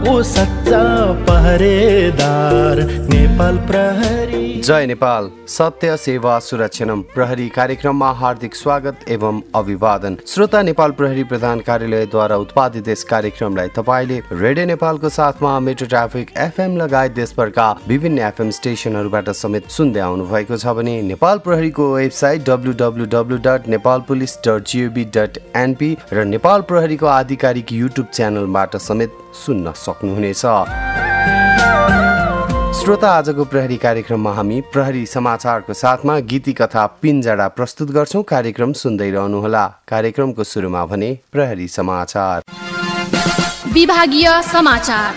को सच्चा पहरेदार नेपाल प्रहरी। जय नेपाल। सत्य सेवा सुरक्षानम प्रहरी कार्यक्रममा हार्दिक स्वागत एवं अभिवादन। श्रोता, नेपाल प्रहरी प्रधान कार्यालयद्वारा उत्पादित यस कार्यक्रमलाई तपाईँले रेडियो नेपालको साथमा मेट्रो ट्राफिक एफएम लगायत देशभरका विभिन्न एफएम स्टेशनहरूबाट समेत सुन्दै आउनु भएको छ भने नेपाल प्रहरीको वेबसाइट www.nepalpolice.gov.np र नेपाल प्रहरीको आधिकारिक युट्युब च्यानलबाट समेत सुन्न सक्नुहुनेछ। श्रोता, आजको प्रहरी कार्यक्रममा हामी प्रहरी समाचारको साथमा गीति कथा पिंजडा प्रस्तुत गर्छौं। कार्यक्रम सुन्दै रहनुहोला। कार्यक्रमको सुरुमा भने प्रहरी समाचार। विभागीय समाचार।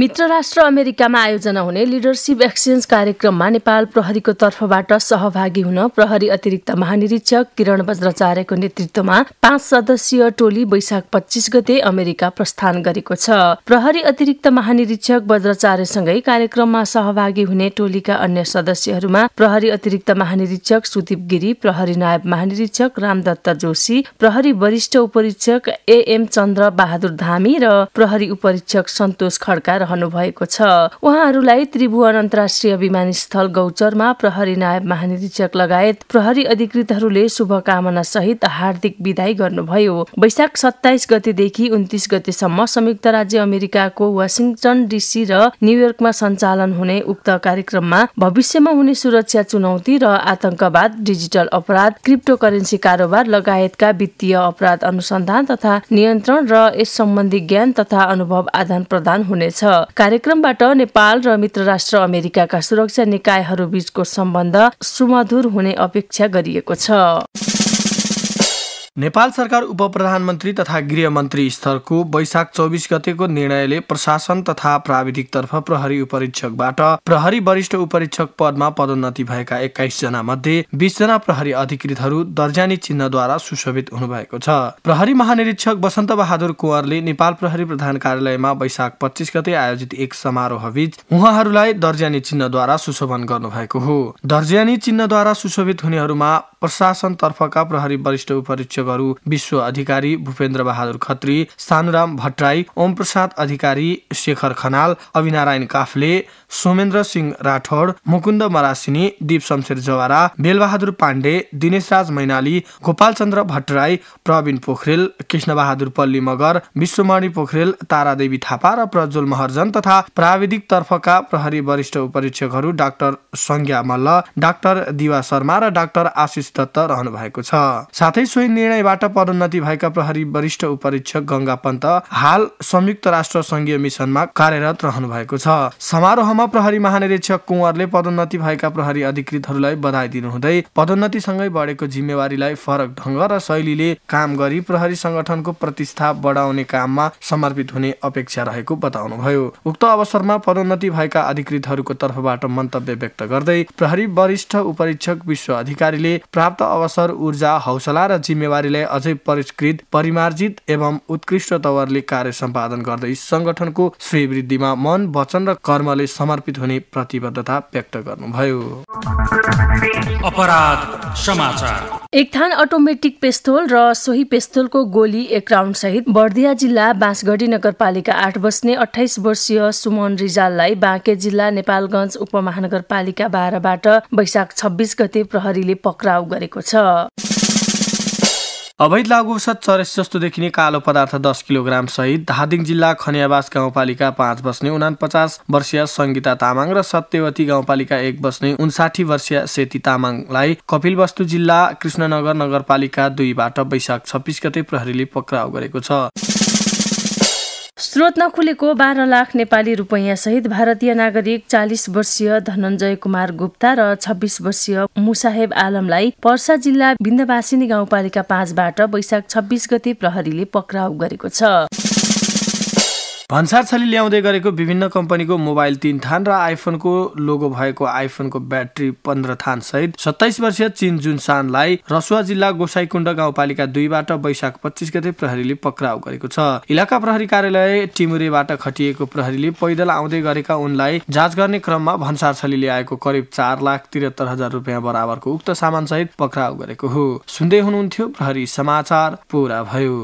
मित्र राष्ट्र अमेरिकामा आयोजना हुने लिडरशिप एक्सचेन्ज कार्यक्रममा नेपाल प्रहरीको तर्फबाट सहभागी हुन प्रहरी अतिरिक्त महानिरीक्षक किरण बज्राचार्यको नेतृत्वमा 5 सदस्यीय टोली वैशाख 25 गते अमेरिका प्रस्थान गरेको छ। प्रहरी अतिरिक्त महानिरीक्षक बज्राचार्यसँगै कार्यक्रममा सहभागी हुने टोलीका अन्य सदस्यहरूमा प्रहरी अतिरिक्त महानिरीक्षक सुदीप गिरी, प्रहरी नायब महानिरीक्षक रामदत्त जोशी, प्रहरी वरिष्ठ उपरीक्षक एएम चन्द्र बहादुर धामी र प्रहरी उपरीक्षक सन्तोष खड्का रहनु भएको छ। उहाँहरूलाई त्रिभुवन अन्तर्राष्ट्रिय विमानस्थल गौचरमा प्रहरी नायब महानिरीक्षक लगायत प्रहरी अधिकृतहरूले शुभकामना सहित हार्दिक विदाई गर्नुभयो। वैशाख 27 गतेदेखि 29 गतेसम्म संयुक्त राज्य अमेरिकाको वासिङटन डीसी र न्युयोर्कमा सञ्चालन हुने उक्त कार्यक्रममा भविष्यमा हुने सुरक्षा चुनौती र आतंकवाद, डिजिटल अपराध, क्रिप्टो करेन्सी कारोबार लगायतका वित्तीय अपराध अनुसन्धान तथा नियन्त्रण र यस सम्बन्धी ज्ञान तथा अनुभव आदान प्रदान हुनेछ। कार्यक्रमबाट नेपाल र मित्र राष्ट्र अमेरिकाका सुरक्षा निकायहरू बीचको सम्बन्ध सुमधुर हुने अपेक्षा गरिएको छ। नेपाल सरकार उप प्रधानमन्त्री तथा गृहमन्त्री स्तरको वैशाख 24 गतेको निर्णयले प्रशासन तथा प्राविधिकतर्फ प्रहरी उपरीक्षकबाट प्रहरी वरिष्ठ उपरीक्षक पदमा पदोन्नति भएका 21 जना मध्ये 20 जना प्रहरी अधिकृतहरू दर्जानी चिन्हद्वारा सुशोभित हुनुभएको छ। प्रहरी महानिरीक्षक बसंत बहादुर कुंवरले नेपाल प्रहरी प्रधान कार्यालयमा वैशाख 25 गते आयोजित एक समारोहबीच उहाँहरूलाई दर्जानी चिन्हद्वारा सुशोभन गर्नुभएको हो। दर्जानी चिन्हद्वारा सुशोभित हुनेहरूमा प्रशासन तर्फका प्रहरी वरिष्ठ उपरीक्षक विश्व अधिकारी, भूपेन्द्र बहादुर खत्री, सानुराम भट्टाई, ओमप्रसाद अधिकारी, शेखर खनाल, अविनारायण काफ्ले, सोमेंद्र सिंह राठौर, मुकुंद मरासिनी, दीप शमशेर जवरा, बेलबहादुर पांडे, दिनेश राज मैनाली, गोपालचंद्र भट्टराई, प्रवीण पोखरिल, कृष्ण बहादुर पल्ली मगर, विश्वमणि पोखरल, तारादेवी थापा र प्रज्वुल महर्जन तथा प्राविधिक तर्फका प्रहरी वरिष्ठ उपरीक्षकहरू डाक्टर संज्ञा मल, डाक्टर दिवा शर्मा र डाक्टर आशीष दत्त रहनु भएको छ। साथै सोही निर्णयबाट पदोन्नति भएका प्रहरी वरिष्ठ उपरीक्षक गंगापन्त हाल संयुक्त राष्ट्र संघीय मिसनमा कार्यरत रहनु भएको छ। समारोहमा प्रहरी महानिरीक्षक कुंवरले पदोन्नति भएका प्रहरी अधिकृतहरूलाई बधाई दिनुहुँदै पदोन्नतिसँगै बढेको जिम्मेवारीलाई फरक ढंग र शैलीले काम गरी प्रहरी संगठनको प्रतिष्ठा बढाउने काममा समर्पित हुने अपेक्षा रहेको बताउनुभयो। उक्त अवसरमा पदोन्नति भएका अधिकृतहरूको तर्फबाट मन्तव्य व्यक्त गर्दै प्रहरी वरिष्ठ उपरीक्षक विश्व अधिकारीले प्राप्त अवसर, ऊर्जा, हौसला र जिम्मेवारी अझै परिष्कृत, परिमार्जित एवं उत्कृष्ट तवरले कार्य सम्पादन गर्दै संगठनको श्रीवृद्धिमा मन, वचन र कर्मले समर्पित हुने प्रतिबद्धता व्यक्त गर्नुभयो। अपराध समाचार। एक थान अटोमेटिक पिस्तोल र सोही पिस्तोलको गोली 1 राउन्ड सहित बर्दिया जिल्ला बाँसगढी नगरपालिका 8 बस्ने 28 वर्षीय सुमन रिजाललाई बाँके जिल्ला नेपालगञ्ज उपमहानगरपालिका 12बाट वैशाख 26 गते प्रहरीले पक्राउ गरेको छ। अवैध लागु औषध चरेस जस्तो देखिने कालो पदार्थ 10 किलोग्राम सहित धादिङ जिल्ला खनियावास गाउँपालिका 5 बस्ने 49 वर्षीय संगीता तामाङ र सत्यवती गाउँपालिका 1 बस्ने 59 वर्षीय सेती तामाङलाई कपिलवस्तु जिल्ला कृष्णनगर नगरपालिका 2बाट वैशाख 26 गते प्रहरीले पक्राउ गरेको छ। स्रोत नखुलेको 12 लाख नेपाली रुपैयाँ सहित भारतीय नागरिक 40 वर्षीय धनञ्जय कुमार गुप्ता र 26 वर्षीय मुसाहेब आलमलाई पर्सा जिल्ला बिन्दवासिनी गाउँपालिका 5बाट वैशाख 26 गते प्रहरीले पक्राउ गरेको छ। भन्सारछली ल्याउँदै गरेको विभिन्न कम्पनीको मोबाइल 3 थान र आइफोनको लोगो भएको आइफोनको ब्याट्री 15 थान सहित 27 वर्षीय चिन जुनसानलाई रसुवा जिल्ला गोसाईकुण्ड गाउँपालिका 2बाट वैशाख 25 गते प्रहरीले पक्राउ गरेको छ। इलाका प्रहरी कार्यालय टिमुरेबाट खटिएको प्रहरीले पैदल आउँदै गरेका उनलाई जाँच गर्ने क्रममा भन्सारछली ल्याएको करिब 4,73,000 रुपियाँ बराबरको उक्त सामान सहित पक्राउ गरेको हो। सुन्दै हुनुहुन्थ्यो प्रहरी समाचार। पूरा भयो।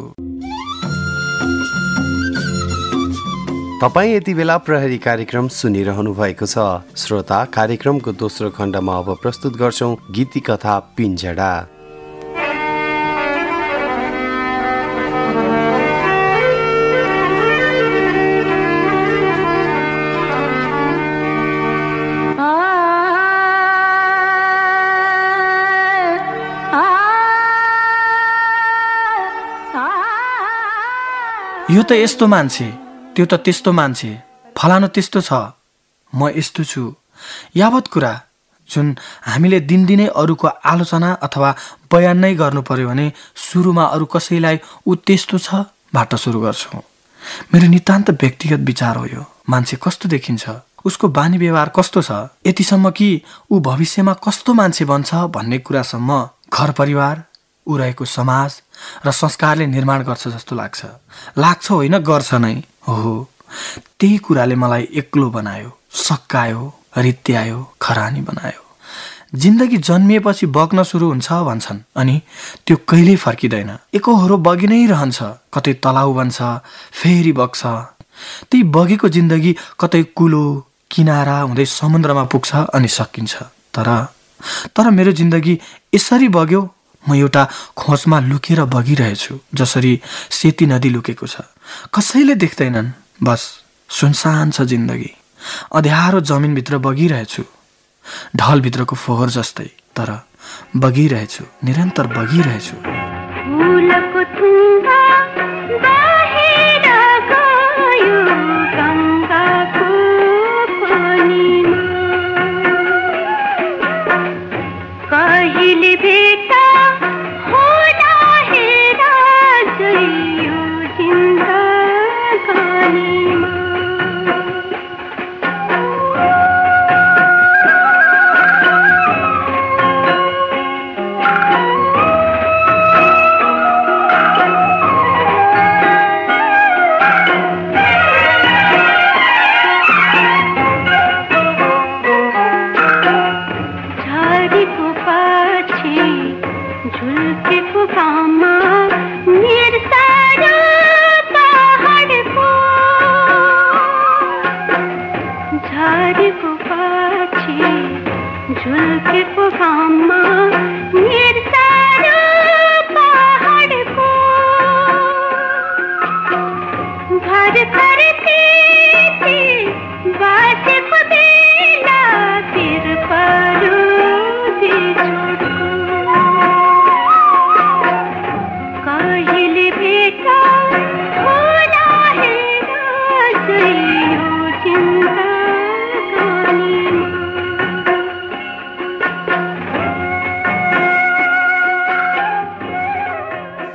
तपाईं यति बेला प्रहरी कार्यक्रम सुनिरहनु भएको छ। श्रोता, कार्यक्रमको दोस्रो खण्डमा अब प्रस्तुत गर्छौं गीति कथा पिंजडा। यो त यस्तो मान्छे, त्यो त त्यस्तो मान्छे, फलानु त्यस्तो छ, म यस्तो छु, यावत कुरा जुन हामीले दिनदिनै अरूको आलोचना अथवा बयान नै गर्नु पर्यो भने सुरुमा अरू कसैलाई ऊ त्यस्तो छ बाट सुरु गर्छौँ। मेरो नितान्त व्यक्तिगत विचार हो। यो मान्छे कस्तो देखिन्छ, उसको बानी व्यवहार कस्तो छ, यतिसम्म कि ऊ भविष्यमा कस्तो मान्छे बन्छ भन्ने कुरासम्म घर परिवार, ऊ रहेको समाज र संस्कारले निर्माण गर्छ जस्तो लाग्छ होइन गर्छ नै हो। त्यही कुराले मलाई एक्लो बनायो, सक्कायो, रित्यायो, खरानी बनायो। जिन्दगी जन्मिएपछि बग्न सुरु हुन्छ भन्छन्, अनि त्यो कहिल्यै फर्किँदैन, एकहोरो बगि नै रहन्छ। कतै तलाउ बन्छ, फेरि बग्छ। त्यही बगेको जिन्दगी कतै कुलो किनारा हुँदै समुद्रमा पुग्छ अनि सकिन्छ। तर मेरो जिन्दगी यसरी बग्यो। म एउटा खोजमा लुकेर बगिरहेछु, जसरी सेती नदी लुकेको छ, कसैले देख्दैनन्। बस सुनसान छ जिन्दगी, अँध्यारो जमिनभित्र बगिरहेछु, ढलभित्रको फोहोर जस्तै। तर बगिरहेछु, निरन्तर बगिरहेछु।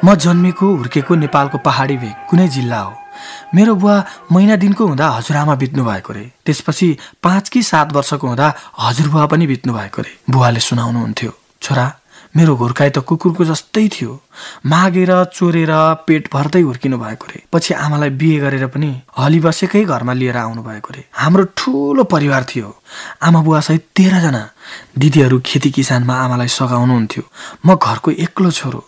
म जन्मेको हुर्केको नेपालको पहाडी भेग कुनै जिल्ला हो। मेरो बुवा महिना दिनको हुँदा हजुरआमा बित्नु भएको रे। त्यसपछि 5 कि 7 वर्षको हुँदा हजुरबुवा पनि बित्नु भएको रे। बुवाले सुनाउनुहुन्थ्यो, छोरा मेरो हुर्काइ त कुकुरको जस्तै थियो, मागेर चोरेर पेट भर्दै हुर्किनु भएको रे। पछि आमालाई बिहे गरेर पनि हली बसेकै घरमा लिएर आउनु भएको रे। हाम्रो ठुलो परिवार थियो, आमा बुवासहित 13 जना। दिदीहरू खेती किसानमा आमालाई सघाउनुहुन्थ्यो। म घरको एक्लो छोरो,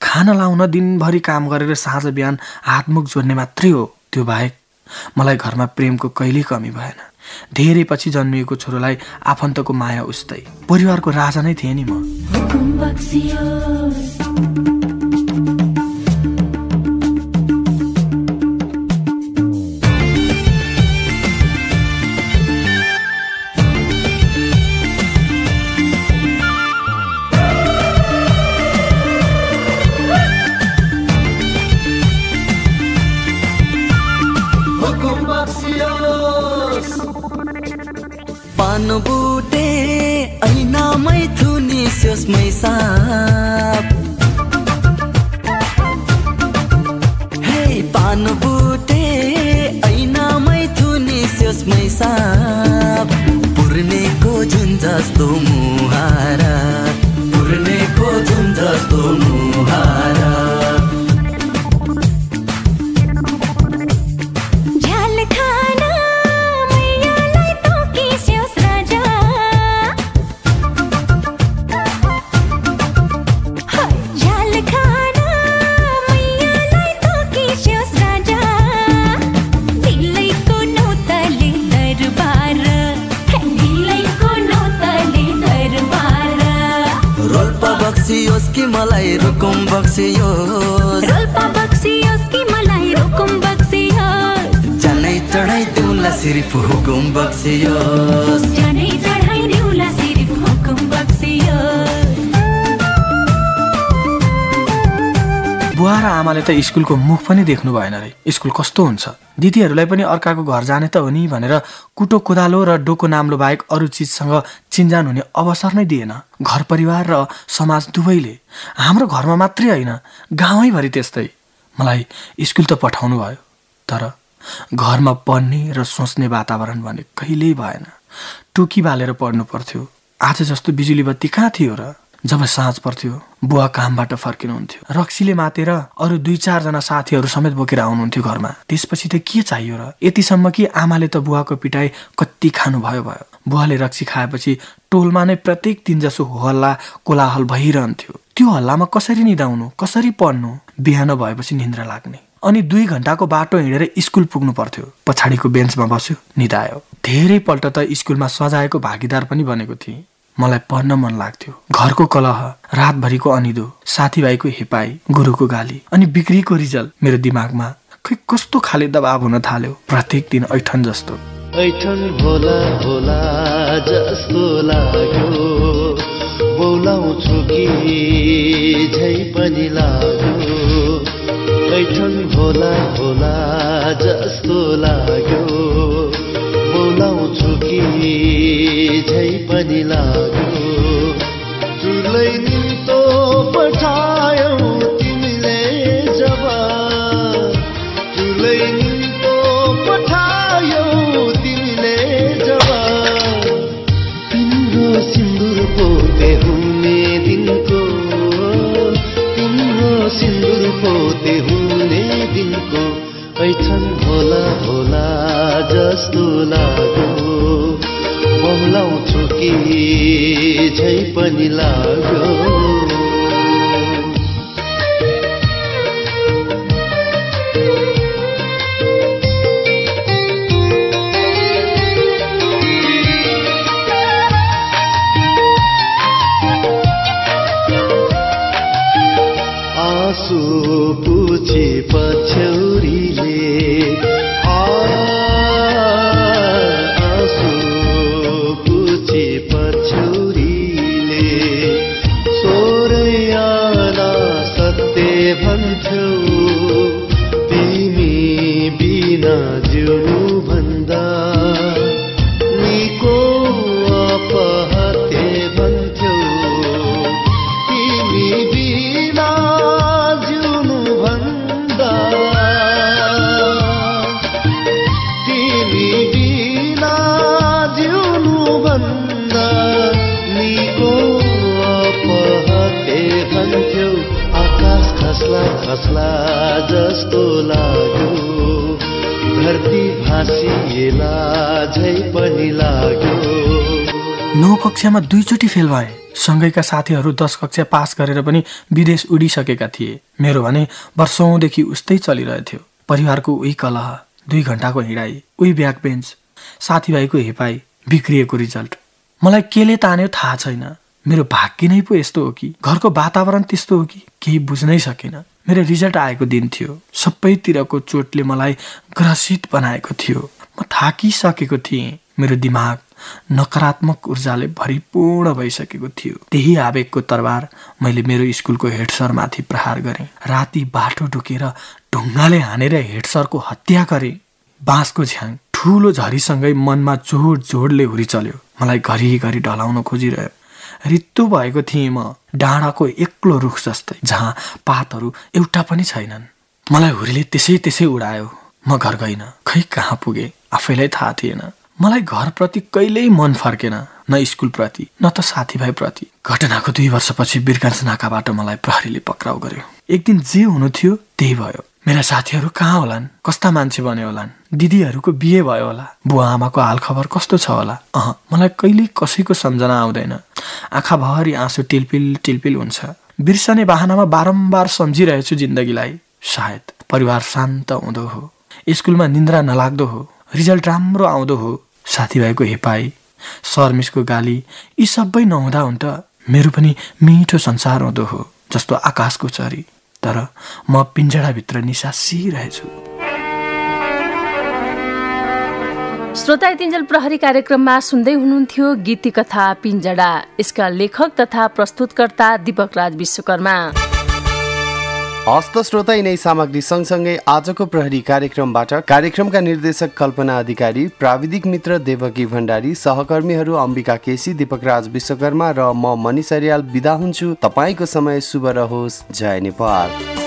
खाना लाउन दिनभरि काम गरेर साँझ बिहान हातमुख जोड्ने मात्रै हो। त्यो बाहेक मलाई घरमा प्रेमको कहिल्यै कमी भएन। धेरै पछि जन्मिएको छोरोलाई आफन्तको माया उस्तै, परिवारको राजा नै थिएँ नि म। बुटे ऐना मैथुनी सोसमै साप हे पान बुटे ऐना मैथुनी सोसमै साप पुर्नेको जुन जस्तो मुहारा, पुर्नेको जुन जस्तो मुहारा। बक्सियोस् कि मलाई रुकुम बक्सियोस्, रोल्पा बक्सियोस् कि मलाई रुकुम बक्सियोस्, जनै चढाइ दिउँला सिर्फ हुकुम बक्सियोस्, जनै चढाइ दिउँला सिर्फ हुकुम बक्सियोस्। बुवा र आमाले त स्कुलको मुख पनि देख्नु भएन रे, स्कुल कस्तो हुन्छ। दिदीहरूलाई पनि अर्काको घर जाने त हो नि भनेर कुटो कोदालो र डोको नाम्लो बाहेक अरू चिजसँग चिन्जान हुने अवसर नै दिएन। घर परिवार र समाज दुवैले, हाम्रो घरमा मात्रै होइन गाउँभरि त्यस्तै। मलाई स्कुल त पठाउनु भयो, तर घरमा पढ्ने र सोच्ने वातावरण भने कहिल्यै भएन। टोकी बालेर पढ्नु पर्थ्यो। आज जस्तो बिजुली बत्ती कहाँ थियो र। जब साँझ पर्थ्यो बुवा कामबाट फर्किनुहुन्थ्यो, रक्सीले मातेर अरू दुई चारजना साथीहरू समेत बोकेर आउनुहुन्थ्यो घरमा। त्यसपछि त के चाहियो र, यतिसम्म कि आमाले त बुवाको पिटाई कति खानुभयो भयो। बुवाले रक्सी खाएपछि टोलमा नै प्रत्येक दिन जसो हल्ला कोलाहल भइरहन्थ्यो। त्यो हल्लामा कसरी निदाउनु, कसरी पढ्नु। बिहान भएपछि निन्द्रा लाग्ने, अनि 2 घण्टाको बाटो हिँडेर स्कुल पुग्नु पर्थ्यो। पछाडिको बेन्चमा बस्यो, निदायो। धेरैपल्ट त स्कुलमा सजाएको भागीदार पनि बनेको थिएँ। मलाई पढ्न मन लाग्थ्यो। घरको कलह, रातभरिको अनिदो, साथीभाइको हेपाई, गुरुको गाली अनि बिक्रीको रिजल्ट मेरो दिमागमा खै कस्तो खाले दबाब हुन थाल्यो। प्रत्येक दिन ऐठन जस्तो, ऐठन होला होला जस्तो लाग्यो, बोलाउँछु कि झै पनि लाग्यो, ऐठन होला होला जस्तो लाग्यो, बोलाउँछु कि झै पनि लाग्यो। तिमीलाई नि तो पठायौ तिमीले जवाब, तिमीलाई नि तो पठायौ तिमीले जवाब, तिम्रो सिन्दुर पोते हुने दिनको, तिम्रो सिन्दुर पोते हुने दिनको, ऐठन होला होला जस्तो लाग्यो, बोलाउँछु कि झै पनि लाग्यो। आँसु पुछे पछौरीले, कक्षामा 2 चोटि फेल भए। सँगैका साथीहरू 10 कक्षा पास गरेर पनि विदेश उडिसकेका थिए। मेरो भने वर्षौँदेखि उस्तै चलिरहेथ्यो। परिवारको उही कलह, 2 घण्टाको हिँडाइ, उही ब्याक बेन्च, साथीभाइको हेपाई, बिग्रिएको रिजल्ट। मलाई केले तान्यो थाहा छैन। मेरो भाग्य नै पो यस्तो हो कि, घरको वातावरण त्यस्तो हो कि, केही बुझ्नै सकिनँ। मेरो रिजल्ट आएको दिन थियो। सबैतिरको चोटले मलाई ग्रसित बनाएको थियो। म थाकिसकेको थिएँ। मेरो दिमाग नकारात्मक ऊर्जाले भरिपूर्ण भइसकेको थियो। त्यही आवेगको तरवार मैले मेरो स्कुलको हेड सरमाथि प्रहार गरेँ। राति बाटो डुकेर ढुङ्गाले हानेर हेड सरको हत्या गरेँ। बाँसको झ्याङ, ठुलो झरीसँगै मनमा जोड जोडले हुरी चल्यो। मलाई घरिघरि ढलाउन खोजिरह्यो। रित्तो भएको थिएँ म, डाँडाको एक्लो रुख जस्तै, जहाँ पातहरू एउटा पनि छैनन्। मलाई हुरीले त्यसै त्यसै उडायो। म घर गइनँ। खै कहाँ पुगे आफैलाई थाहा थिएन। मलाई घरप्रति कहिल्यै मन फर्केन, न स्कुलप्रति न त साथीभाइप्रति। घटनाको 2 वर्षपछि बिरगन्ज नाकाबाट मलाई प्रहरीले पक्राउ गर्यो। एक दिन जे हुनु थियो त्यही भयो। मेरा साथीहरू कहाँ होलान्, कस्ता मान्छे बने होलान्, दिदीहरूको बिहे भयो होला, बुवा आमाको हालखबर कस्तो छ होला। मलाई कहिल्यै कसैको सम्झना आउँदैन। आँखाभरि आँसु टिल्पिल टिल्पिल हुन्छ। बिर्सने बाहनामा बारम्बार सम्झिरहेछु जिन्दगीलाई। सायद परिवार शान्त हुँदो हो, स्कुलमा निन्द्रा नलाग्दो हो, रिजल्ट राम्रो आउँदो हो, साथीभाइको हेपाई, सरमिसको गाली, यी सबै नहुँदा हुन् त। मेरो पनि मीठो संसार हुँदो हो जस्तो आकाशको चरी, तर म पिंजडाभित्र निसासिरहेछु। श्रोता तिन्जेल प्रहरी कार्यक्रममा सुन्दै हुनुहुन्थ्यो गीति कथा पिंजडा। यसका लेखक तथा प्रस्तुतकर्ता दीपक राज विश्वकर्मा। हस्त श्रोता यिनै सामग्री सँगसँगै आजको प्रहरी कार्यक्रमबाट कार्यक्रमका निर्देशक कल्पना अधिकारी, प्राविधिक मित्र देवकी भण्डारी, सहकर्मीहरू अम्बिका केसी, दीपक राज विश्वकर्मा र म मनिष अर्याल बिदा हुन्छु। तपाईँको समय शुभ रहोस्। जय नेपाल।